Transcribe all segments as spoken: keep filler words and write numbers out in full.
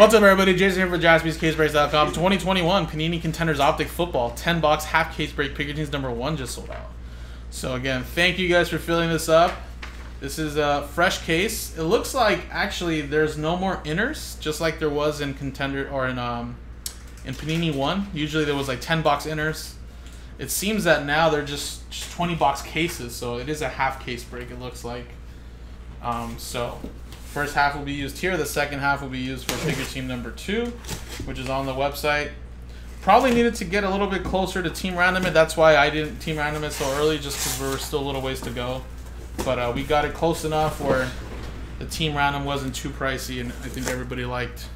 What's up, everybody? Jason here for Jaspys Case Breaks dot com. twenty twenty-one Panini Contenders Optic Football ten box half case break Pickertons number one just sold out. So again, thank you guys for filling this up. This is a fresh case. It looks like actually there's no more inners, just like there was in Contender or in um in Panini one. Usually there was like ten box inners. It seems that now they're just twenty box cases, so it is a half case break, it looks like. Um, so first half will be used here. The second half will be used for figure team number two, which is on the website. Probably needed to get a little bit closer to team random it. That's why I didn't team random it so early, just because we were still a little ways to go. But uh, we got it close enough where the team random wasn't too pricey, and I think everybody liked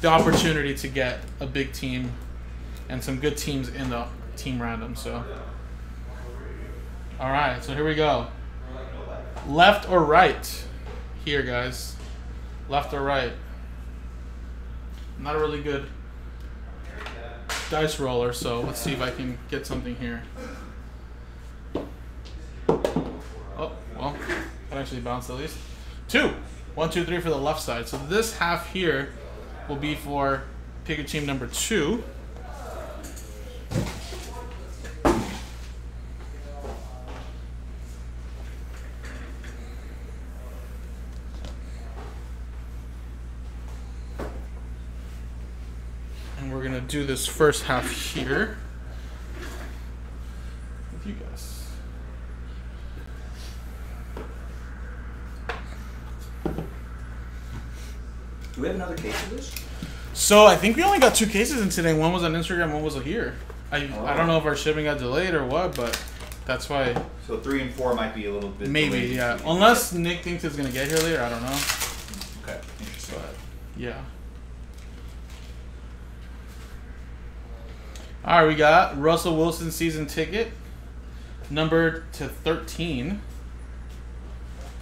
the opportunity to get a big team and some good teams in the team random. So all right, so here we go. Left or right here, guys? Left or right? Not a really good dice roller, so let's see if I can get something here. Oh, well, that actually bounced at least. Two. One, two, three for the left side. So this half here will be for pick team number two. Do this first half here with you guys. Do we have another case of this? So I think we only got two cases in today. One was on Instagram, one was here. I oh. I don't know if our shipping got delayed or what, but that's why. So three and four might be a little bit. Maybe delayed. Yeah. Unless Nick thinks it's gonna get here later, I don't know. Okay. Interesting. But yeah. All right, we got Russell Wilson season ticket, numbered to thirteen.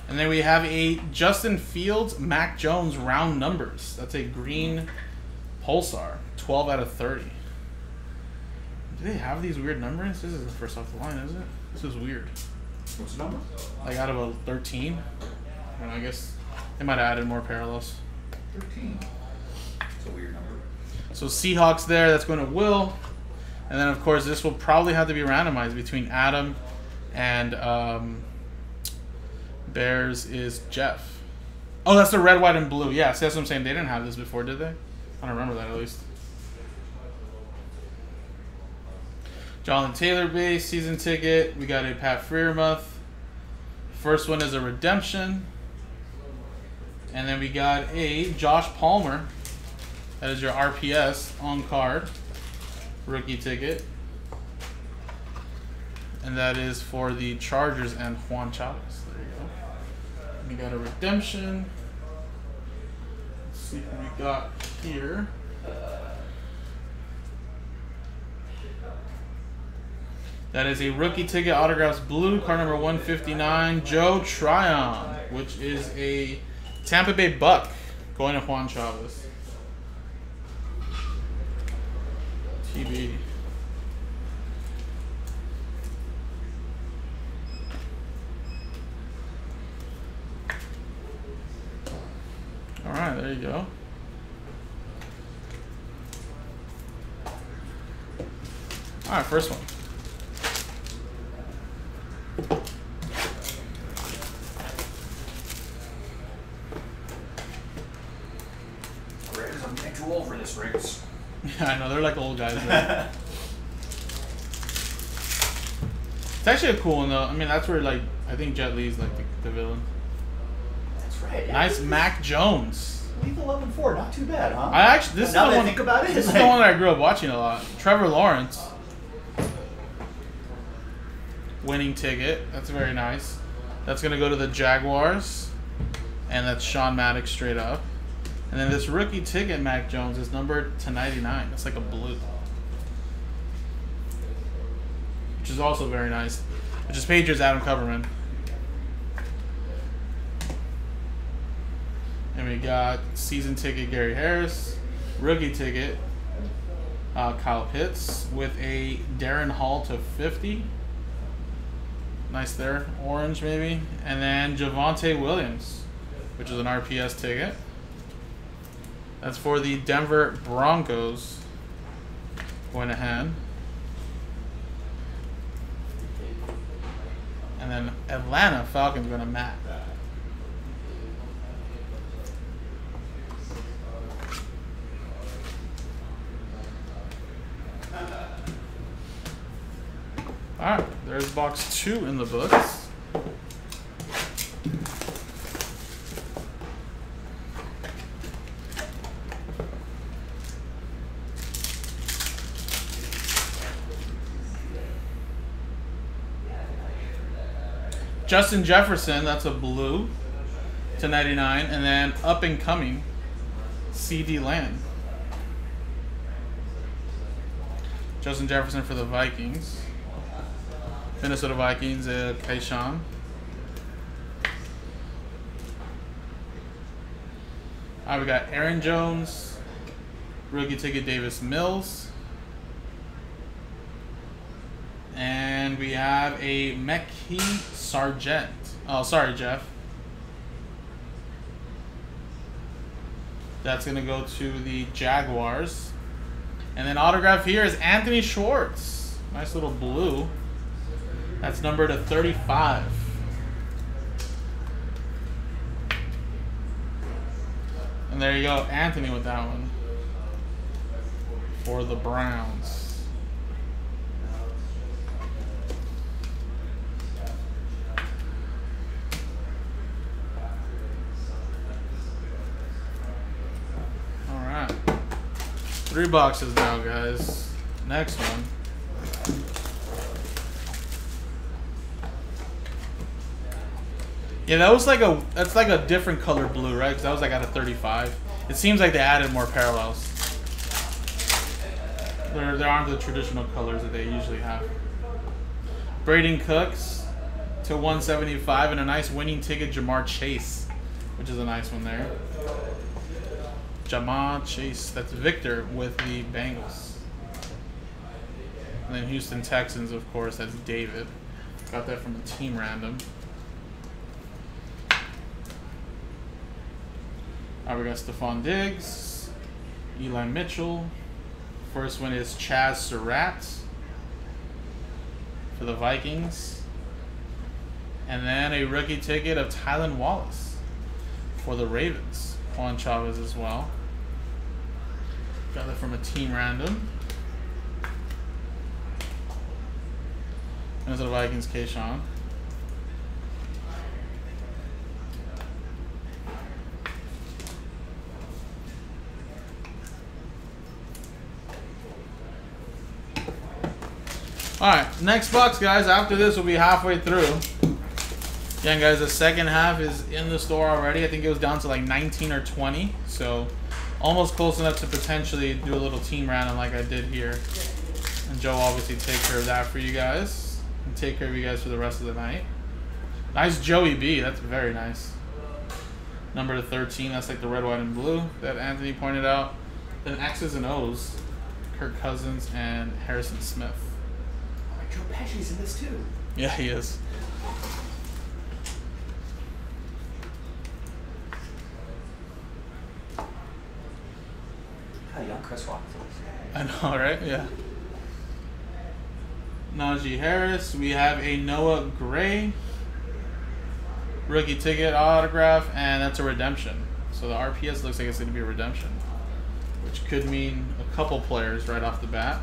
And then we have a Justin Fields, Mac Jones round numbers. That's a green Pulsar, twelve out of thirty. Do they have these weird numbers? This is the first off the line, isn't it? This is weird. What's the number? Like out of a thirteen. I don't know, I guess they might have added more parallels. thirteen. That's a weird number. So Seahawks there, that's going to Will. And then, of course, this will probably have to be randomized between Adam and um, Bears is Jeff. Oh, that's the red, white, and blue. Yeah, see, that's what I'm saying. They didn't have this before, did they? I don't remember that, at least. Jonathan Taylor base, season ticket. We got a Pat Freiermuth. First one is a redemption. And then we got a Josh Palmer. That is your R P S on card. Rookie ticket, and that is for the Chargers and Juan Chavez. There you go. We got a redemption. Let's see what we got here. That is a rookie ticket, autographs blue, card number one fifty-nine, Joe Tryon, which is a Tampa Bay Buck going to Juan Chavez. T V. All right, there you go. All right, first one. I'm getting too old for this, Riggs. Yeah, I know, they're like old guys. Right? It's actually a cool one, though. I mean, that's where, like, I think Jet Li's, like, the, the villain. That's right. Nice Mac Jones. Leave eleven four, not too bad, huh? I actually, this now is the one, think about it, this like, is the one that I grew up watching a lot. Trevor Lawrence. Winning ticket. That's very nice. That's going to go to the Jaguars. And that's Sean Maddox straight up. And then this rookie ticket, Mac Jones, is numbered to ninety-nine. That's like a blue. Which is also very nice. Which is Patriots Adam Coverman. And we got season ticket, Gary Harris. Rookie ticket, uh, Kyle Pitts. With a Darren Hall to fifty. Nice there. Orange, maybe. And then Javonte Williams, which is an R P S ticket. That's for the Denver Broncos. Going ahead. And then Atlanta Falcons going to Matt. All right, there's box two in the books. Justin Jefferson, that's a blue to ninety-nine, and then up and coming, CeeDee Lamb. Justin Jefferson for the Vikings. Minnesota Vikings, uh, Kayshawn. All right, we got Aaron Jones, rookie ticket Davis Mills, and we have a Mekhi Sargent. Oh, sorry, Jeff. That's gonna go to the Jaguars, and then autograph here is Anthony Schwartz. Nice little blue. That's number to thirty-five. And there you go, Anthony with that one. For the Browns. All right. Three boxes now, guys. Next one. Yeah, that was like a that's like a different color blue, right? Because that was like out of thirty-five. It seems like they added more parallels. There, there aren't the traditional colors that they usually have. Braden Cooks to one seventy-five and a nice winning ticket, Ja'Marr Chase, which is a nice one there. Ja'Marr Chase, that's Victor with the Bengals. And then Houston Texans, of course, that's David. Got that from a team random. All right, we got Stephon Diggs, Eli Mitchell. First one is Chaz Surratt for the Vikings. And then a rookie ticket of Tylan Wallace for the Ravens. Juan Chavez as well. Got that from a team random. And it's the Vikings, Kayshawn. Alright, next box, guys. After this, we'll be halfway through. Again, guys, the second half is in the store already. I think it was down to like nineteen or twenty. So, almost close enough to potentially do a little team random like I did here. And Joe obviously take care of that for you guys. And take care of you guys for the rest of the night. Nice Joey B. That's very nice. Number to thirteen. That's like the red, white, and blue that Anthony pointed out. Then X's and O's. Kirk Cousins and Harrison Smith. Joe Pesci's in this too. Yeah, he is. How young Chris Watson is. I know, right? Yeah. Najee Harris. We have a Noah Gray. Rookie ticket autograph, and that's a redemption. So the R P S looks like it's going to be a redemption, which could mean a couple players right off the bat.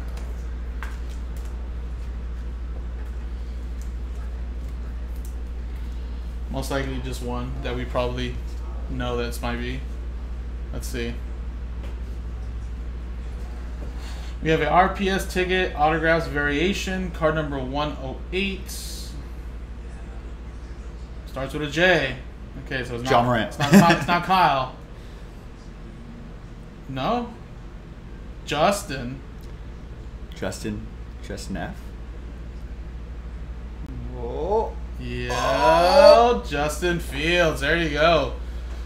Most likely just one that we probably know that's might be. Let's see. We have an R P S ticket, autographs variation, card number one oh eight. Starts with a J. Okay, so it's not John Morant. It's not, it's not, it's not Kyle. No? Justin. Justin. Justin F. Whoa. Yeah, oh. Justin Fields. There you go.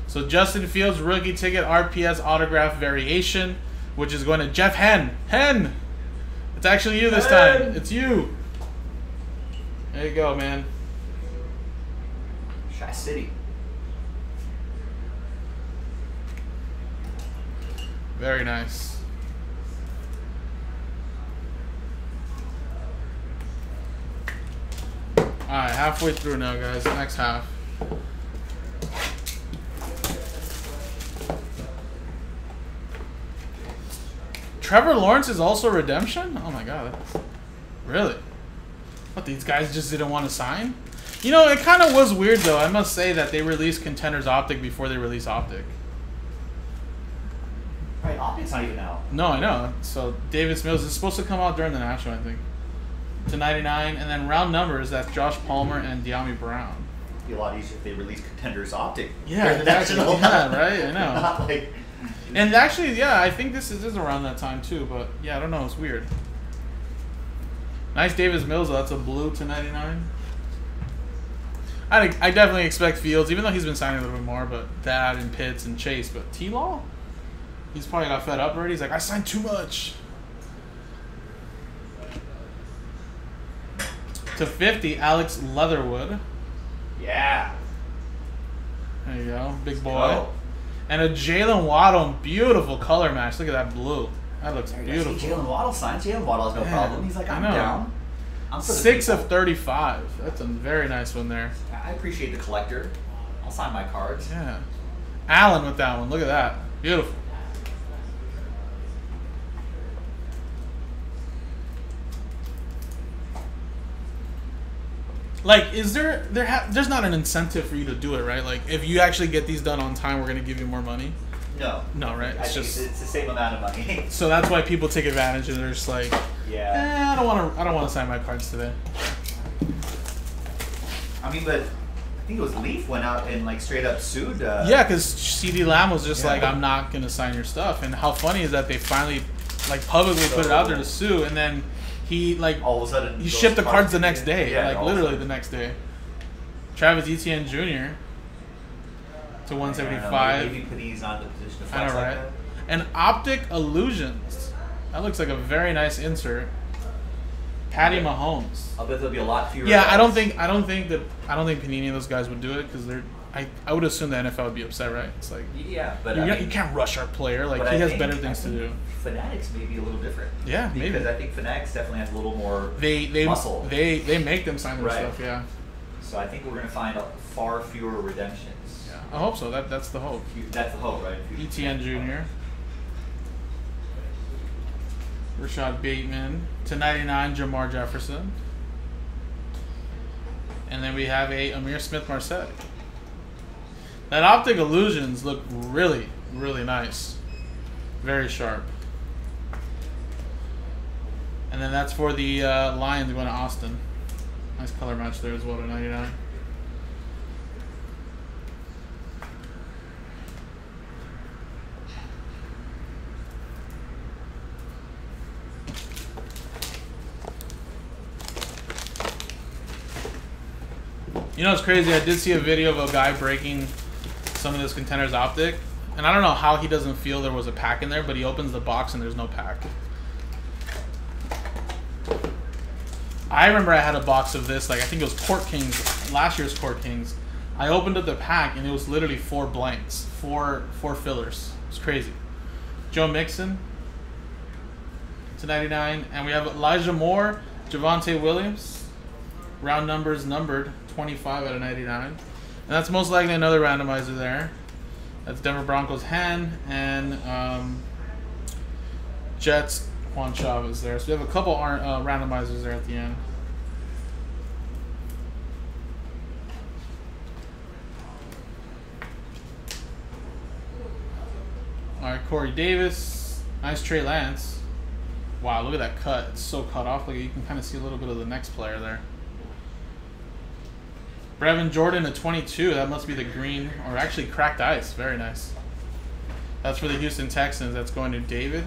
So Justin Fields, rookie ticket, R P S autograph variation, which is going to Jeff Hen. Hen! It's actually you this Hen. time. It's you. There you go, man. Shy City. Very nice. All right, halfway through now, guys. Next half. Trevor Lawrence is also redemption? Oh my god. Really? What, these guys just didn't want to sign? You know, it kind of was weird though. I must say that they released Contenders Optic before they released Optic. Right, Optic's not even out. No, I know. So Davis Mills is supposed to come out during the National, I think. To ninety-nine, and then round numbers, that's Josh Palmer and De'Ami Brown. It'd be a lot easier if they released Contenders Optic. Yeah, exactly. Yeah, right? I know. Not like... And actually, yeah, I think this is, is around that time too, but yeah, I don't know, it's weird. Nice Davis Mills, though. That's a blue to ninety-nine. I, I definitely expect Fields, even though he's been signing a little bit more, but that and Pitts and Chase, but T-Law? He's probably got fed up already. He's like, I signed too much. To fifty, Alex Leatherwood. Yeah. There you go, big boy. Go. And a Jalen Waddle, beautiful color match. Look at that blue. That looks beautiful. Jalen Waddle signs. Jalen Waddle has no Man. problem. He's like, I'm down. I'm Six of thirty-five. That's a very nice one there. I appreciate the collector. I'll sign my cards. Yeah. Allen with that one. Look at that. Beautiful. Like, is there, there ha there's not an incentive for you to do it, right? Like, if you actually get these done on time, we're going to give you more money? No. No, right? It's I just it's the same amount of money. So that's why people take advantage and they're just like, yeah, eh, I don't want to I don't want to sign my cards today. I mean, but I think it was Leaf went out and like straight up sued. Uh, yeah, cuz CeeDee Lamb was just yeah. like, I'm not going to sign your stuff. And how funny is that they finally like publicly so, put it out there to sue, and then He like all of a sudden he shipped the cards the next day, yeah, like literally the next day. Travis Etienne Junior to one seventy five. Maybe put these on the position of flex like that. And Optic Illusions. That looks like a very nice insert. Patty okay. Mahomes. I'll bet there'll be a lot fewer. Yeah, guys. I don't think I don't think that I don't think Panini and those guys would do it because they're. I I would assume the N F L would be upset, right? It's like yeah, but you, I mean, you can't rush our player. Like he I has better things to do. Fanatics may be a little different. Yeah, because maybe. I think Fanatics definitely has a little more they they muscle. They they make them sign their right. stuff. Yeah. So I think we're gonna find far fewer redemptions. Yeah, I hope so. That that's the hope. That's the hope, right? Etienne Junior Rashad Bateman to ninety-nine. Ja'Marr Jefferson. And then we have a Amir Smith Marset. That Optic Illusions look really, really nice. Very sharp. And then that's for the uh, Lions going to Austin. Nice color match there as well to ninety-nine. You know what's crazy? I did see a video of a guy breaking some of this Contenders Optic, and I don't know how he doesn't feel there was a pack in there, but he opens the box and there's no pack. I remember I had a box of this, like I think it was Court Kings, last year's Court Kings. I opened up the pack and it was literally four blanks, four four fillers. It's crazy. Joe Mixon to ninety-nine, and we have Elijah Moore, Javonte Williams, round numbers numbered twenty-five out of ninety-nine. And that's most likely another randomizer there. That's Denver Broncos Han and um, Jets Juan Chavez there. So we have a couple uh, randomizers there at the end. All right, Corey Davis. Nice Trey Lance. Wow, look at that cut. It's so cut off. Look, you can kind of see a little bit of the next player there. Brevin Jordan at twenty-two. That must be the green, or actually cracked ice. Very nice. That's for the Houston Texans. That's going to David.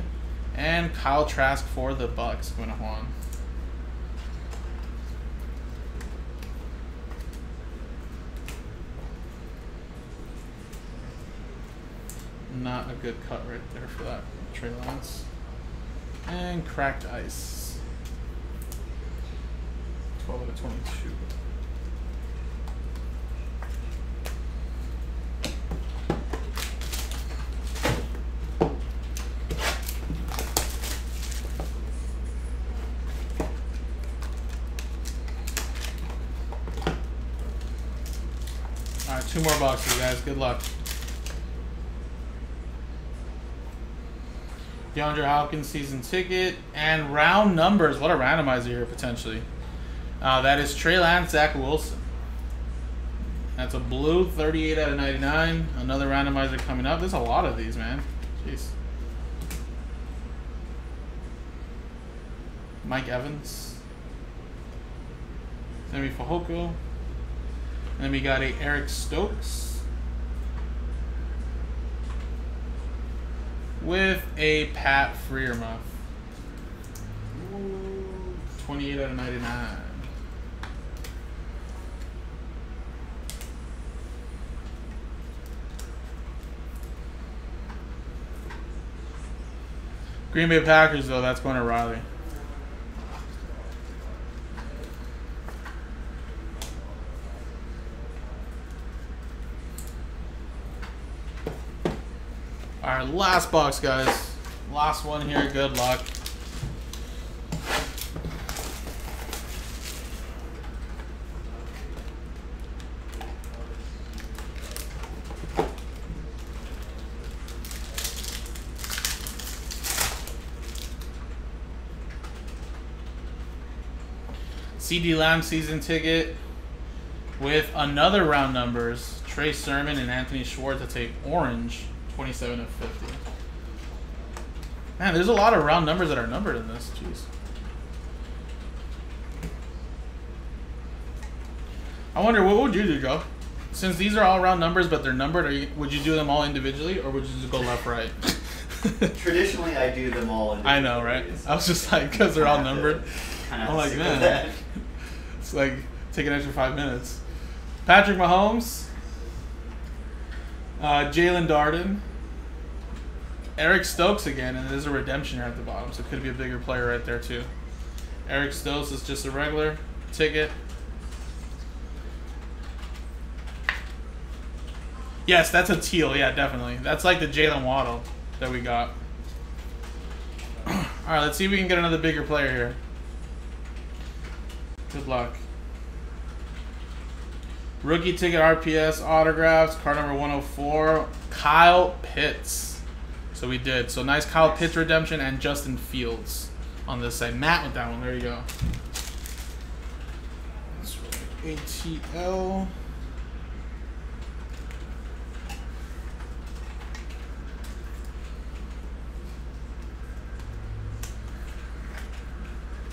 And Kyle Trask for the Bucks. Going to Juan. Not a good cut right there for that. Trey Lance. And cracked ice. twelve out of twenty-two. two more boxes, guys. Good luck. DeAndre Hopkins season ticket. And round numbers. What a randomizer here, potentially. Uh, that is Trey Lance, Zach Wilson. That's a blue, thirty-eight out of ninety-nine. Another randomizer coming up. There's a lot of these, man. Jeez. Mike Evans. Then we Fajoko. Then we got a Eric Stokes. With a Pat Freiermuth. twenty-eight out of ninety-nine. Green Bay Packers, though, that's going to Riley. Our last box, guys. Last one here. Good luck. CeeDee Lamb season ticket with another round numbers. Trey Sermon and Anthony Schwartz. That's a orange. twenty-seven of fifty. Man, there's a lot of round numbers that are numbered in this. Jeez. I wonder, what would you do, Joe? Since these are all round numbers, but they're numbered, are you, would you do them all individually, or would you just go left, right? Traditionally, I do them all individually. I know, right? I was just like, because they're all numbered. I'm like, man. It's like, take an extra five minutes. Patrick Mahomes. Uh, Jalen Darden, Eric Stokes again, and there's a redemption here at the bottom, so it could be a bigger player right there too. Eric Stokes is just a regular ticket. Yes, that's a teal. Yeah, definitely. That's like the Jalen Waddle that we got. All right, let's see if we can get another bigger player here. Good luck. Rookie ticket, R P S, autographs, card number one oh four, Kyle Pitts. So we did. So nice Kyle Pitts redemption and Justin Fields on this side. Matt with that one. There you go. That's right. A T L.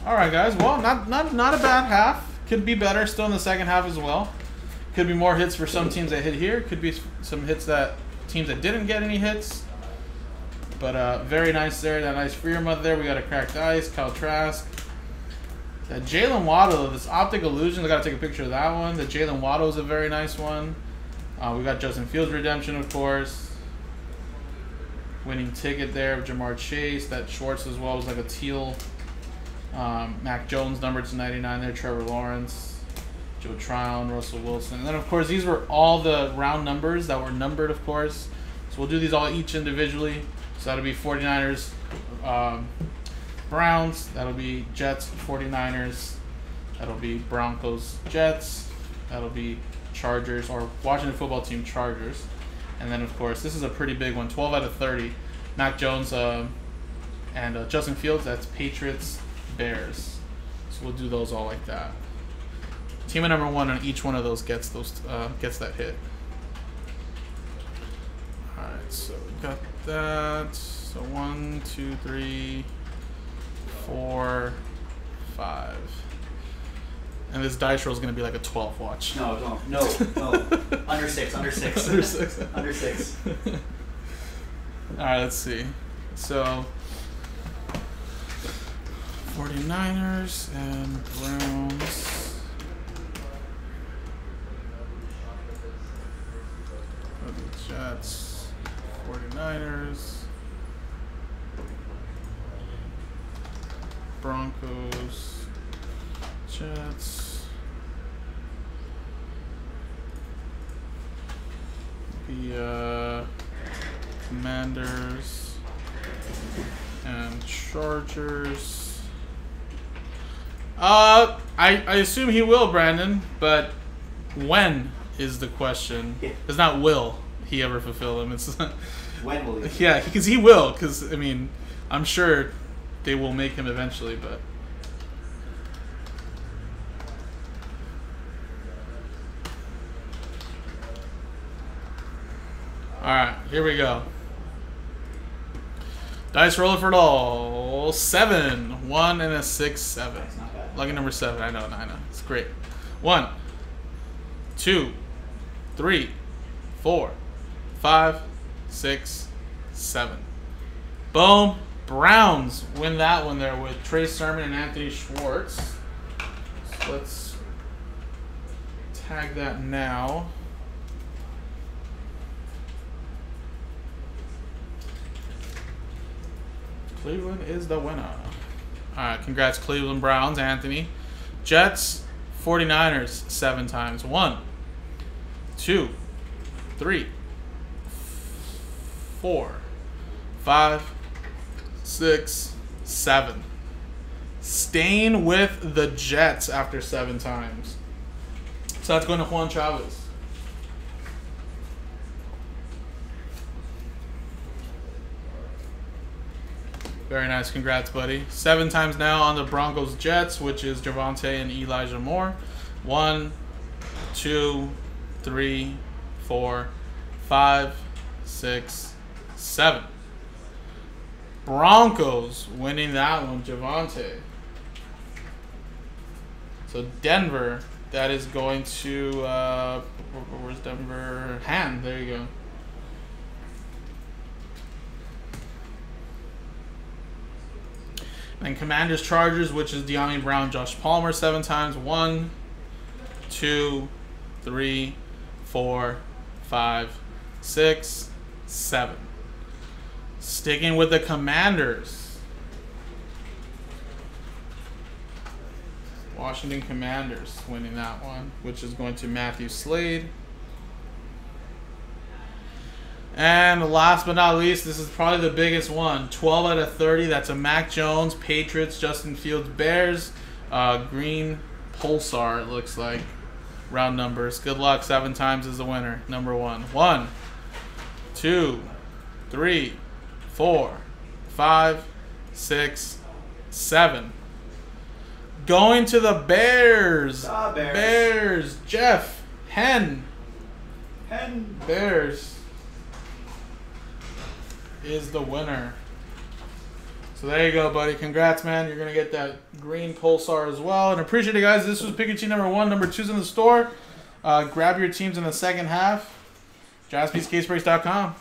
All right, guys. Well, not, not, not a bad half. Could be better. Still in the second half as well. Could be more hits for some teams that hit here. Could be some hits that teams that didn't get any hits. But uh, very nice there. That nice Freiermuth there. We got a cracked ice. Kyle Trask. That Jalen Waddle. This optic illusion. I got to take a picture of that one. The Jalen Waddle is a very nice one. Uh, we got Justin Fields redemption, of course. Winning ticket there of Ja'Marr Chase. That Schwartz as well was like a teal. Um, Mac Jones numbered to ninety-nine there. Trevor Lawrence. Joe Tryon, Russell Wilson. And then, of course, these were all the round numbers that were numbered, of course. So we'll do these all each individually. So that'll be forty-niners, um, Browns. That'll be Jets, forty-niners. That'll be Broncos, Jets. That'll be Chargers, or Washington football team, Chargers. And then, of course, this is a pretty big one, twelve out of thirty. Mac Jones uh, and uh, Justin Fields, that's Patriots, Bears. So we'll do those all like that. Team of number one on each one of those gets those uh, gets that hit. All right, so we got that. So one, two, three, four, five. And this dice roll is gonna be like a twelve. Watch. No, don't. No, no. Under six. Under six. Under six. Under six. All right, let's see. So forty-niners and Browns. Jets, forty-niners, Broncos, Jets, the uh, Commanders, and Chargers. Uh, I, I assume he will, Brandon, but when? is the question. Yeah. It's not will he ever fulfill them. It's when will he? Yeah, because he will. Because I mean, I'm sure they will make him eventually, but. Alright, here we go. Dice roller for it all. Seven. One and a six, seven. Lucky number seven. I know, I know. It's great. One, two, three, four, five, six, seven. Boom. Browns win that one there with Trey Sermon and Anthony Schwartz. So let's tag that now. Cleveland is the winner. Alright, congrats Cleveland Browns, Anthony. Jets, forty-niners, seven times. One, two, three, four, five, six, seven. Staying with the Jets after seven times. So that's going to Juan Chavez. Very nice. Congrats, buddy. Seven times now on the Broncos Jets, which is Javonte and Elijah Moore. One, two, three, four, five, six, seven. Broncos winning that one, Javonte. So Denver, that is going to, uh, where's Denver? Han, there you go. And Commanders Chargers, which is De'Ami Brown, Josh Palmer, seven times. One, two, three, four, five, six, seven. Sticking with the Commanders. Washington Commanders winning that one, which is going to Matthew Slade. And last but not least, this is probably the biggest one. twelve out of thirty. That's a Mac Jones, Patriots, Justin Fields, Bears. Uh, green Pulsar, it looks like. Round numbers. Good luck. Seven times is the winner. Number one. One, two, three, four, five, six, seven. Going to the Bears. The Bears. Bears. Jeff. Hen. Hen. Bears is the winner. So there you go, buddy. Congrats, man. You're gonna get that green Pulsar as well. And appreciate it, guys. This was Pikachu number one. Number two's in the store. Uh, grab your teams in the second half. Jaspys Case Breaks dot com.